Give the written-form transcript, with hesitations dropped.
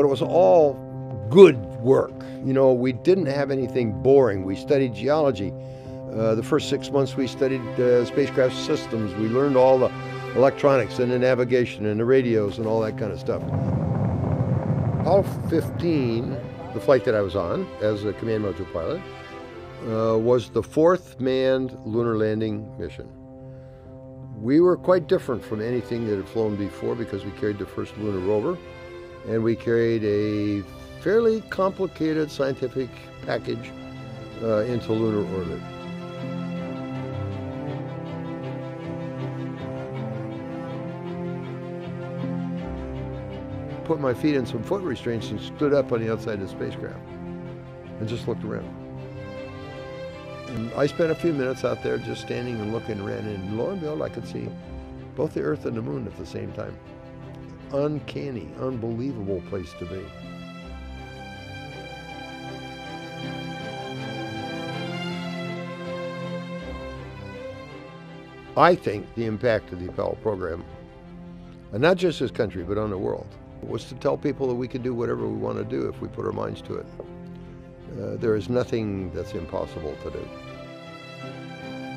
but it was all good work. You know, we didn't have anything boring. We studied geology. The first 6 months we studied spacecraft systems. We learned all the electronics and the navigation and the radios and all that kind of stuff. Apollo 15, the flight that I was on as a command module pilot, was the fourth manned lunar landing mission. We were quite different from anything that had flown before because we carried the first lunar rover, and we carried a fairly complicated scientific package into lunar orbit. Put my feet in some foot restraints and stood up on the outside of the spacecraft and just looked around. And I spent a few minutes out there just standing and looking around, and lo and behold, I could see both the Earth and the Moon at the same time. Uncanny, unbelievable place to be. I think the impact of the Apollo program, and not just this country, but on the world, was to tell people that we can do whatever we want to do if we put our minds to it. There is nothing that's impossible to do.